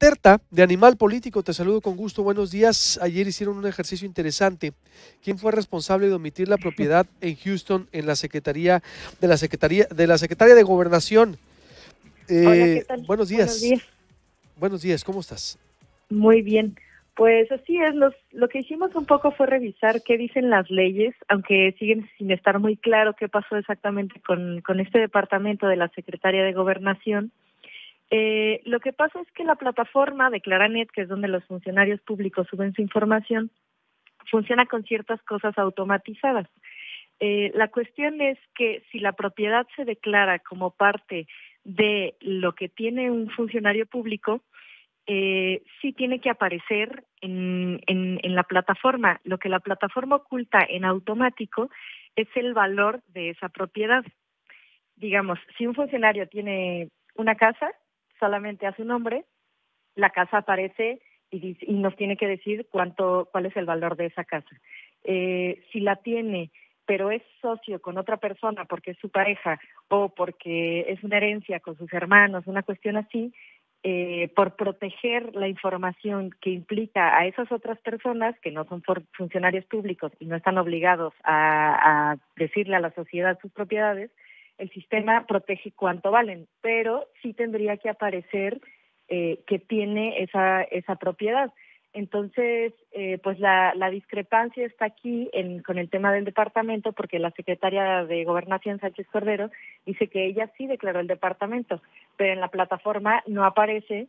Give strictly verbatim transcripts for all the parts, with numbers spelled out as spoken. Terta, de Animal Político, te saludo con gusto, buenos días. Ayer hicieron un ejercicio interesante. ¿Quién fue responsable de omitir la propiedad en Houston en la Secretaría de la Secretaría de la Secretaría de Gobernación? Eh, Hola, ¿qué tal? Buenos días. Buenos días. Buenos días, ¿cómo estás? Muy bien. Pues así es, los, lo que hicimos un poco fue revisar qué dicen las leyes, aunque siguen sin estar muy claro qué pasó exactamente con, con este departamento de la Secretaría de Gobernación. Eh, lo que pasa es que la plataforma Declaranet, que es donde los funcionarios públicos suben su información, funciona con ciertas cosas automatizadas. Eh, la cuestión es que si la propiedad se declara como parte de lo que tiene un funcionario público, eh, sí tiene que aparecer en, en, en la plataforma. Lo que la plataforma oculta en automático es el valor de esa propiedad. Digamos, si un funcionario tiene una casa, solamente a su nombre, la casa aparece y, dice, y nos tiene que decir cuánto, cuál es el valor de esa casa. Eh, si la tiene, pero es socio con otra persona porque es su pareja o porque es una herencia con sus hermanos, una cuestión así, eh, por proteger la información que implica a esas otras personas que no son funcionarios públicos y no están obligados a, a decirle a la sociedad sus propiedades, el sistema protege cuánto valen, pero sí tendría que aparecer eh, que tiene esa esa propiedad. Entonces, eh, pues la, la discrepancia está aquí en, con el tema del departamento, porque la secretaria de Gobernación, Sánchez Cordero, dice que ella sí declaró el departamento, pero en la plataforma no aparece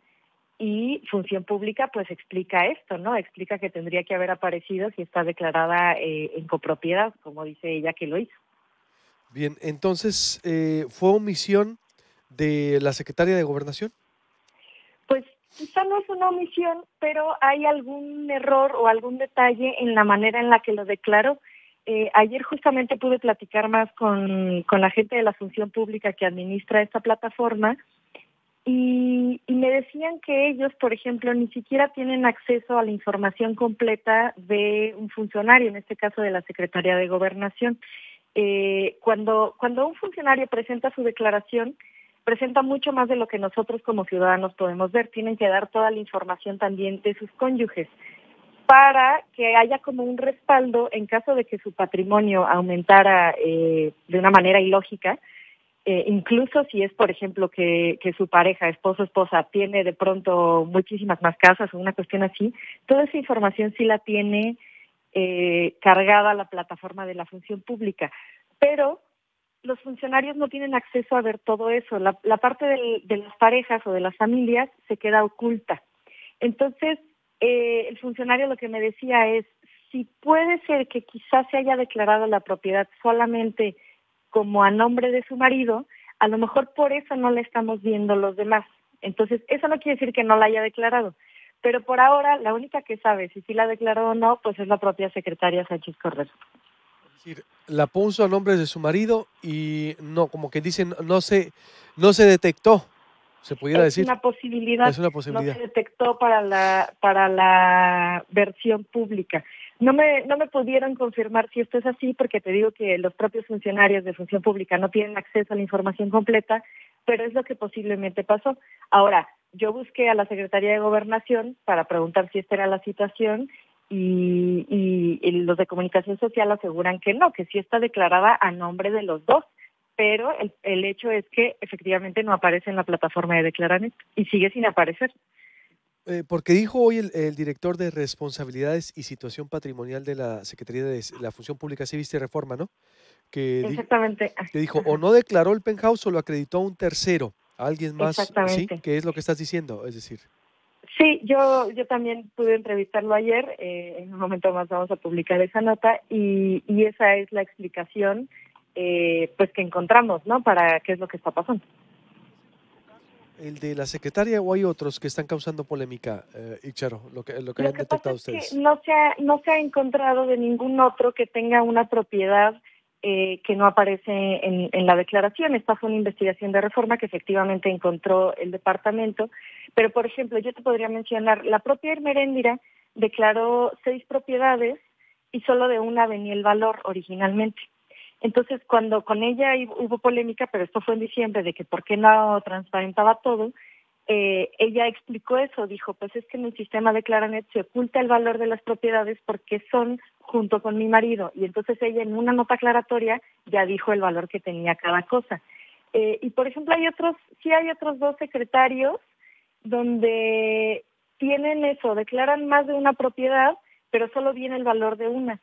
y Función Pública pues explica esto, ¿no? Explica que tendría que haber aparecido si está declarada eh, en copropiedad, como dice ella que lo hizo. Bien, entonces, eh, ¿fue omisión de la Secretaría de Gobernación? Pues quizá no es una omisión, pero hay algún error o algún detalle en la manera en la que lo declaró. Eh, ayer justamente pude platicar más con, con la gente de la Función Pública que administra esta plataforma y, y me decían que ellos, por ejemplo, ni siquiera tienen acceso a la información completa de un funcionario, en este caso de la Secretaría de Gobernación. Eh, cuando cuando un funcionario presenta su declaración, presenta mucho más de lo que nosotros como ciudadanos podemos ver. Tienen que dar toda la información también de sus cónyuges para que haya como un respaldo en caso de que su patrimonio aumentara eh, de una manera ilógica, eh, incluso si es, por ejemplo, que, que su pareja, esposo, esposa, tiene de pronto muchísimas más casas o una cuestión así. Toda esa información sí la tiene Eh, cargada la plataforma de la Función Pública, pero los funcionarios no tienen acceso a ver todo eso. La, la parte del, de las parejas o de las familias se queda oculta. Entonces, eh, el funcionario lo que me decía es, si puede ser que quizás se haya declarado la propiedad solamente como a nombre de su marido, a lo mejor por eso no la estamos viendo los demás. Entonces, eso no quiere decir que no la haya declarado. Pero por ahora, la única que sabe si sí la declaró o no, pues es la propia secretaria Sánchez Cordero. Es decir, la puso a nombre de su marido y no, como que dicen, no se, no se detectó, se pudiera decir. Es una posibilidad. Es una posibilidad. No se detectó para la, para la versión pública. No me, no me pudieron confirmar si esto es así, porque te digo que los propios funcionarios de Función Pública no tienen acceso a la información completa, pero es lo que posiblemente pasó. Ahora, yo busqué a la Secretaría de Gobernación para preguntar si esta era la situación y, y, y los de Comunicación Social aseguran que no, que sí está declarada a nombre de los dos, pero el, el hecho es que efectivamente no aparece en la plataforma de Declaranet y sigue sin aparecer. Eh, porque dijo hoy el, el director de Responsabilidades y Situación Patrimonial de la Secretaría de la Función Pública, sí viste Reforma, ¿no? Que exactamente. Di, que dijo, o no declaró el penthouse o lo acreditó a un tercero. ¿Alguien más? ¿Sí? ¿Qué es lo que estás diciendo? Es decir, sí, yo yo también pude entrevistarlo ayer, eh, en un momento más vamos a publicar esa nota y, y esa es la explicación eh, pues que encontramos, ¿no? Para qué es lo que está pasando. ¿El de la secretaria o hay otros que están causando polémica, eh, Icharo, lo que, lo que lo han que detectado pasa ustedes? Es que no, se ha, no se ha encontrado de ningún otro que tenga una propiedad Eh, que no aparece en, en la declaración. Esta fue una investigación de Reforma que efectivamente encontró el departamento. Pero, por ejemplo, yo te podría mencionar, la propia Ermeréndira declaró seis propiedades y solo de una venía el valor originalmente. Entonces, cuando con ella hubo polémica, pero esto fue en diciembre, de que por qué no transparentaba todo, eh, ella explicó eso, dijo, pues es que en el sistema Declaranet se oculta el valor de las propiedades porque son junto con mi marido. Y entonces ella en una nota aclaratoria ya dijo el valor que tenía cada cosa. Eh, y por ejemplo hay otros, sí hay otros dos secretarios donde tienen eso, declaran más de una propiedad, pero solo viene el valor de una.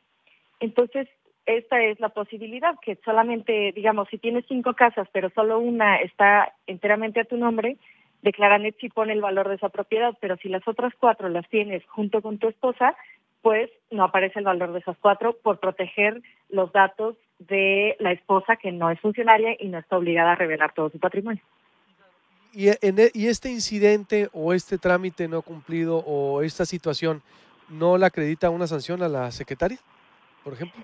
Entonces, esta es la posibilidad, que solamente, digamos, si tienes cinco casas, pero solo una está enteramente a tu nombre, Declaranet sí pone el valor de esa propiedad, pero si las otras cuatro las tienes junto con tu esposa, pues no aparece el valor de esas cuatro por proteger los datos de la esposa, que no es funcionaria y no está obligada a revelar todo su patrimonio. Y, en, y este incidente o este trámite no cumplido o esta situación, ¿no le acredita una sanción a la secretaria, por ejemplo?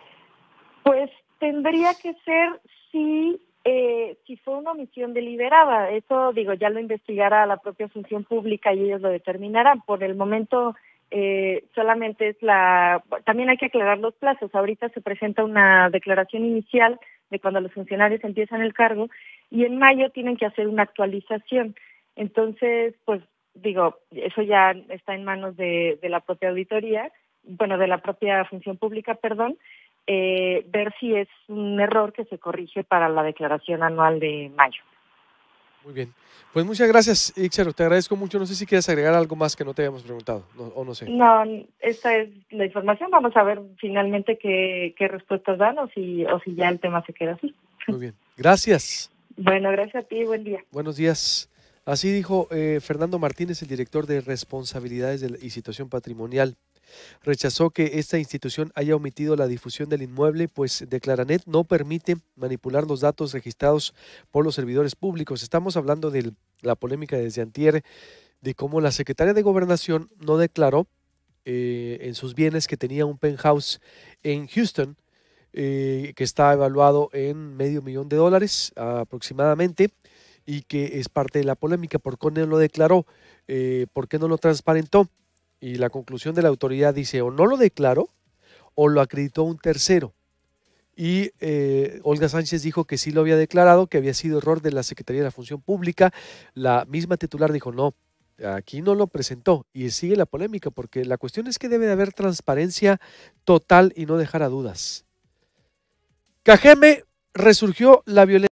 Pues tendría que ser si, eh, si fue una omisión deliberada. Eso, digo, ya lo investigará la propia Función Pública y ellos lo determinarán. Por el momento eh, solamente es la... También hay que aclarar los plazos. Ahorita se presenta una declaración inicial de cuando los funcionarios empiezan el cargo y en mayo tienen que hacer una actualización. Entonces, pues, digo, eso ya está en manos de, de la propia auditoría, bueno, de la propia Función Pública, perdón, eh, ver si es un error que se corrige para la declaración anual de mayo. Muy bien. Pues muchas gracias, Ixchel, te agradezco mucho. No sé si quieres agregar algo más que no te hayamos preguntado, no, o no sé. No, esta es la información. Vamos a ver finalmente qué, qué respuestas dan o si, o si ya el tema se queda así. Muy bien. Gracias. Bueno, gracias a ti. Buen día. Buenos días. Así dijo eh, Fernando Martínez, el director de Responsabilidades y Situación Patrimonial. Rechazó que esta institución haya omitido la difusión del inmueble, pues Declaranet no permite manipular los datos registrados por los servidores públicos. Estamos hablando de la polémica desde antier, de cómo la Secretaría de Gobernación no declaró eh, en sus bienes que tenía un penthouse en Houston, eh, que está evaluado en medio millón de dólares aproximadamente, y que es parte de la polémica. ¿Por qué no lo declaró? Eh, ¿Por qué no lo transparentó? Y la conclusión de la autoridad dice, o no lo declaró o lo acreditó un tercero. Y eh, Olga Sánchez dijo que sí lo había declarado, que había sido error de la Secretaría de la Función Pública. La misma titular dijo, no, aquí no lo presentó. Y sigue la polémica, porque la cuestión es que debe de haber transparencia total y no dejar a dudas. Cajeme, resurgió la violencia.